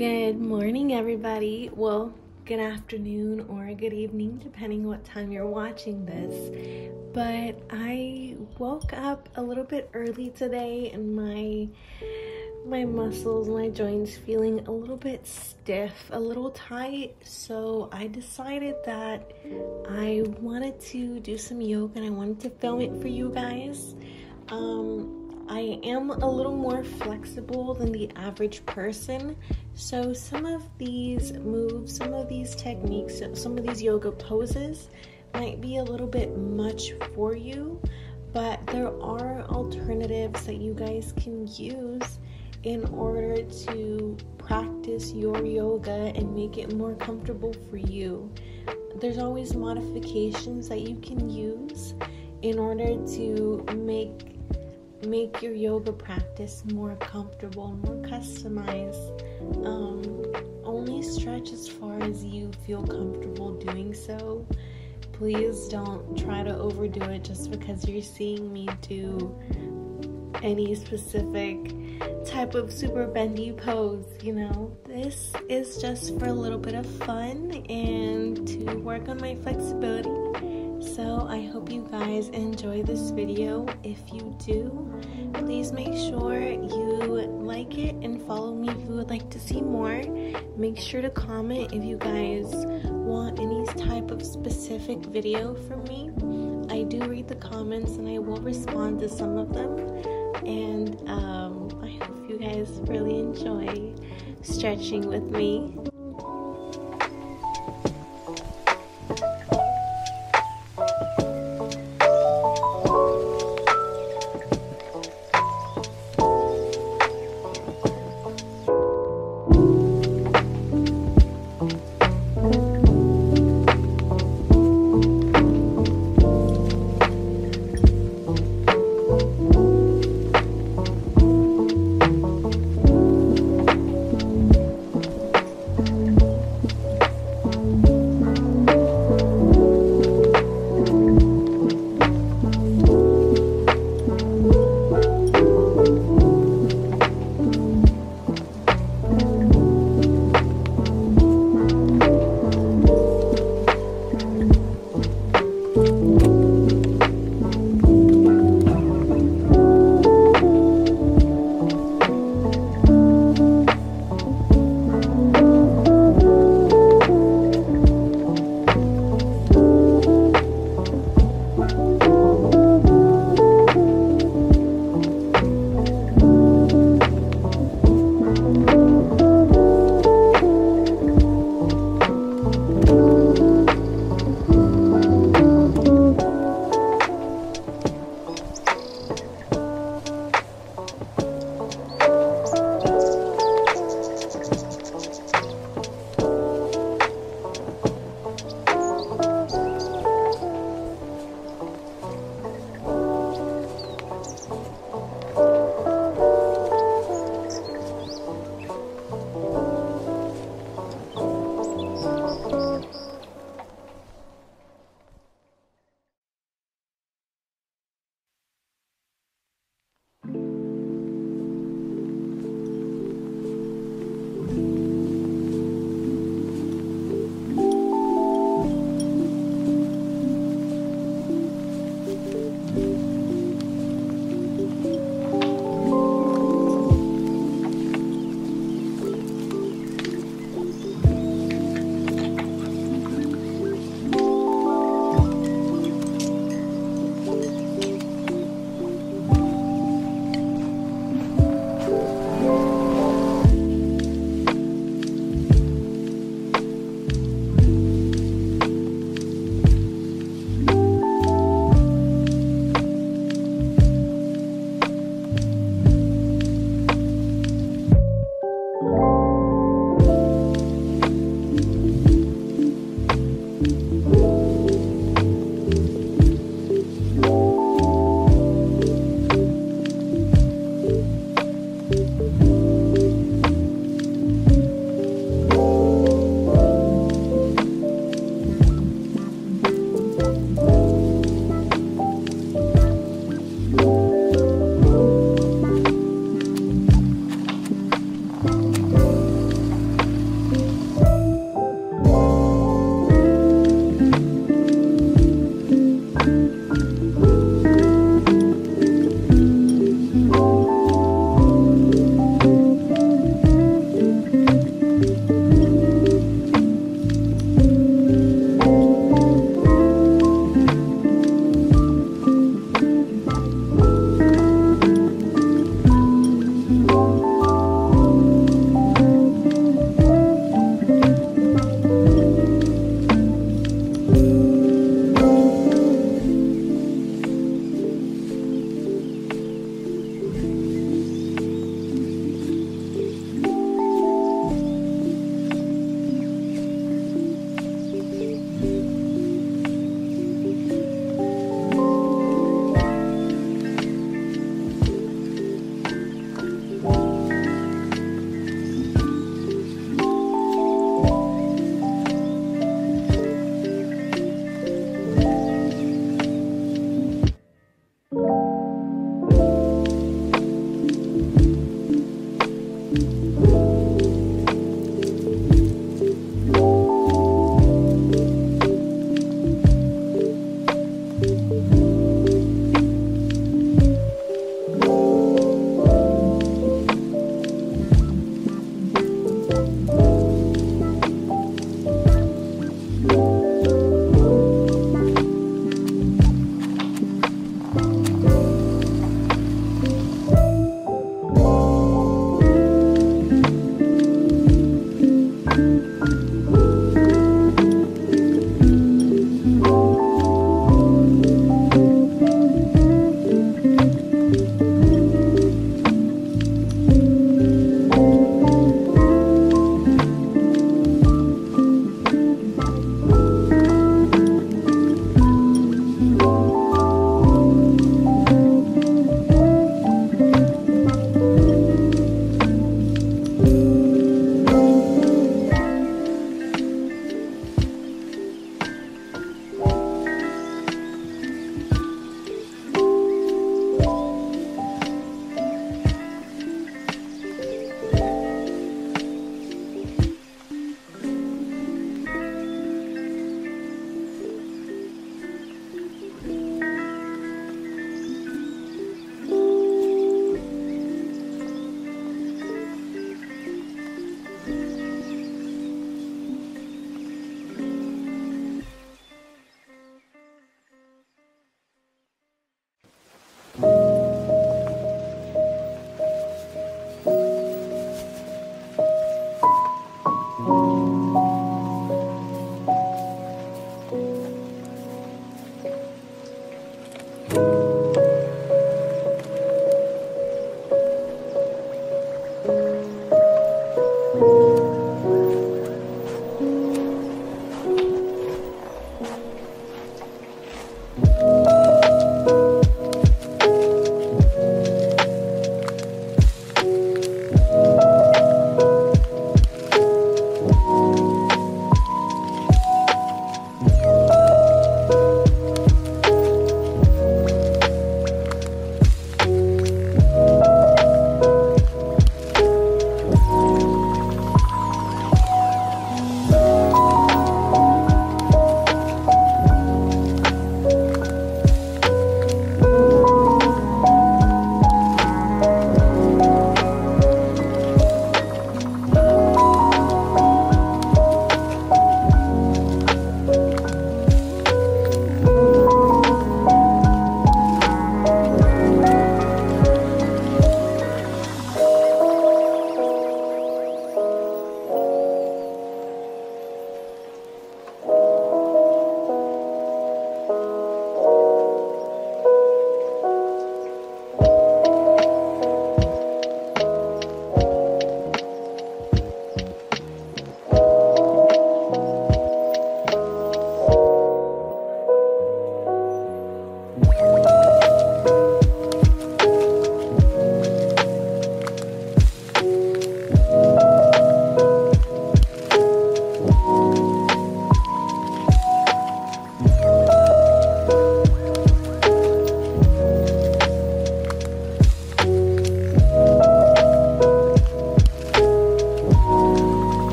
Good morning, everybody. Well, good afternoon or good evening, depending what time you're watching this. But I woke up a little bit early today and my muscles, my joints feeling a little bit stiff, a little tight. So I decided that I wanted to do some yoga and I wanted to film it for you guys. I am a little more flexible than the average person, so some of these moves, some of these techniques, some of these yoga poses might be a little bit much for you, but there are alternatives that you guys can use in order to practice your yoga and make it more comfortable for you. There's always modifications that you can use in order to make your yoga practice more comfortable, more customized. Only stretch as far as you feel comfortable doing so. Please don't try to overdo it just because you're seeing me do any specific type of super bendy pose, you know. This is just for a little bit of fun and to work on my flexibility. So I hope you guys enjoy this video. If you do, please make sure you like it and follow me if you would like to see more. Make sure to comment if you guys want any type of specific video from me. I do read the comments and I will respond to some of them. And I hope you guys really enjoy stretching with me.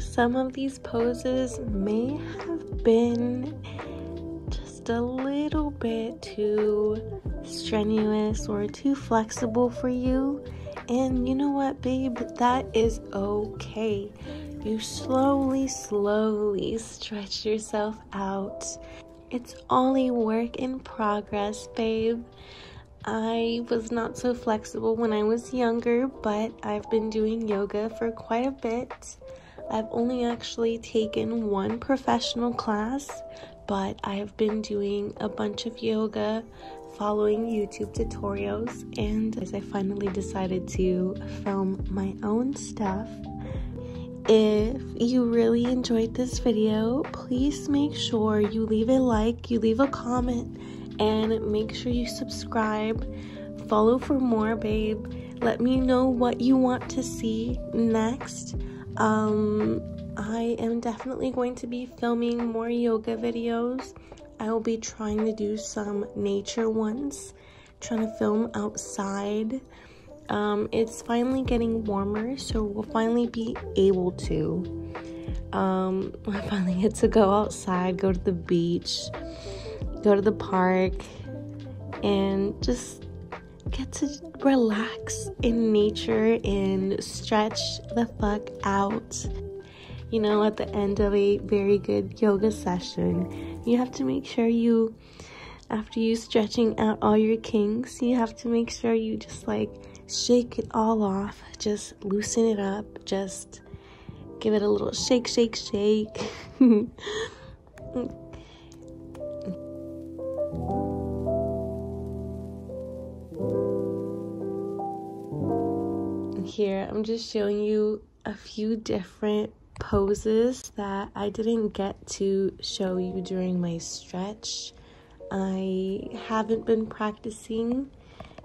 Some of these poses may have been just a little bit too strenuous or too flexible for you, and you know what, babe, that is okay. You slowly stretch yourself out. It's all a work in progress, babe. I was not so flexible when I was younger, but I've been doing yoga for quite a bit. I've only actually taken one professional class, but I've been doing a bunch of yoga, following YouTube tutorials, and as I finally decided to film my own stuff. If you really enjoyed this video, please make sure you leave a like, you leave a comment, and make sure you subscribe. Follow for more, babe. Let me know what you want to see next. I am definitely going to be filming more yoga videos. I will be trying to do some nature ones, trying to film outside. It's finally getting warmer, so we'll finally be able to. I finally get to go outside, go to the beach, go to the park, and just get to relax in nature and stretch the fuck out. You know, at the end of a very good yoga session, you have to make sure you, after you stretching out all your kinks, you have to make sure you just like shake it all off, just loosen it up, just give it a little shake. Here, I'm just showing you a few different poses that I didn't get to show you during my stretch. I haven't been practicing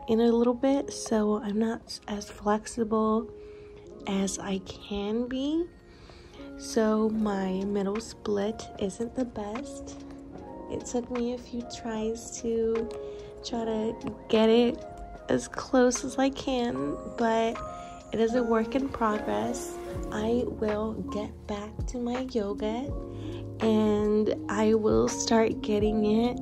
in a little bit, so I'm not as flexible as I can be. So my middle split isn't the best. It took me a few tries to try to get it as close as I can, but it is a work in progress. I will get back to my yoga and I will start getting it.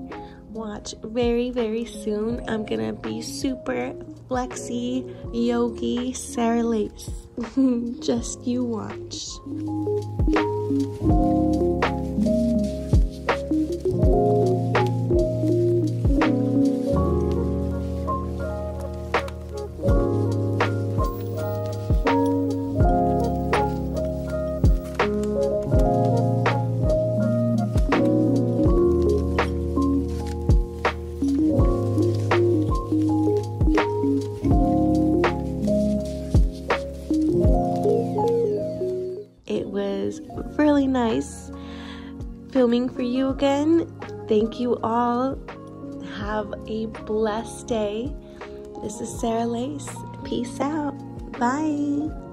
Watch very soon. I'm gonna be super flexy yogi Sarah Lace. Just you watch. Really nice filming for you again. Thank you all. Have a blessed day. This is Sarah Lace. Peace out. Bye.